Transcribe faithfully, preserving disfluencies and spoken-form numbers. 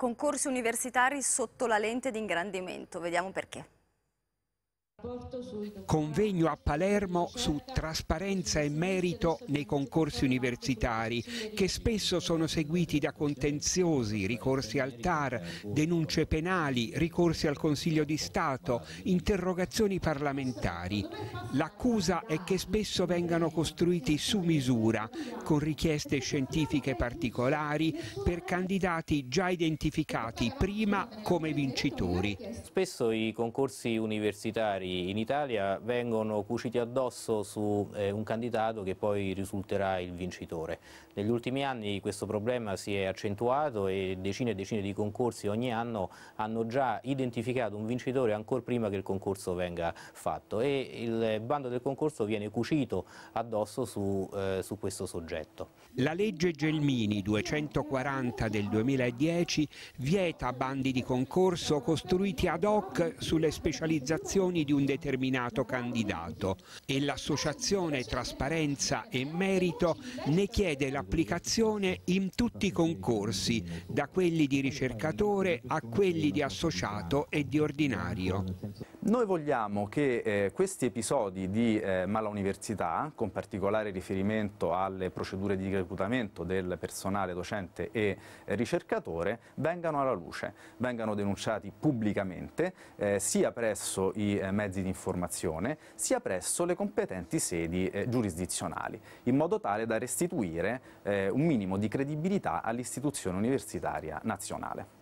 Concorsi universitari sotto la lente di ingrandimento, vediamo perché. Convegno a Palermo su trasparenza e merito nei concorsi universitari, che spesso sono seguiti da contenziosi, ricorsi al T A R, denunce penali, ricorsi al Consiglio di Stato, interrogazioni parlamentari. L'accusa è che spesso vengano costruiti su misura, con richieste scientifiche particolari per candidati già identificati prima come vincitori. Spesso i concorsi universitari in Italia vengono cuciti addosso su eh, un candidato che poi risulterà il vincitore. Negli ultimi anni questo problema si è accentuato e decine e decine di concorsi ogni anno hanno già identificato un vincitore ancora prima che il concorso venga fatto, e il bando del concorso viene cucito addosso su, eh, su questo soggetto. La legge Gelmini duecentoquaranta del duemiladieci vieta bandi di concorso costruiti ad hoc sulle specializzazioni di un determinato candidato, e l'associazione Trasparenza e Merito ne chiede l'applicazione in tutti i concorsi, da quelli di ricercatore a quelli di associato e di ordinario. Noi vogliamo che eh, questi episodi di eh, mala università, con particolare riferimento alle procedure di reclutamento del personale docente e eh, ricercatore, vengano alla luce, vengano denunciati pubblicamente eh, sia presso i eh, mezzi di informazione sia presso le competenti sedi eh, giurisdizionali, in modo tale da restituire eh, un minimo di credibilità all'istituzione universitaria nazionale.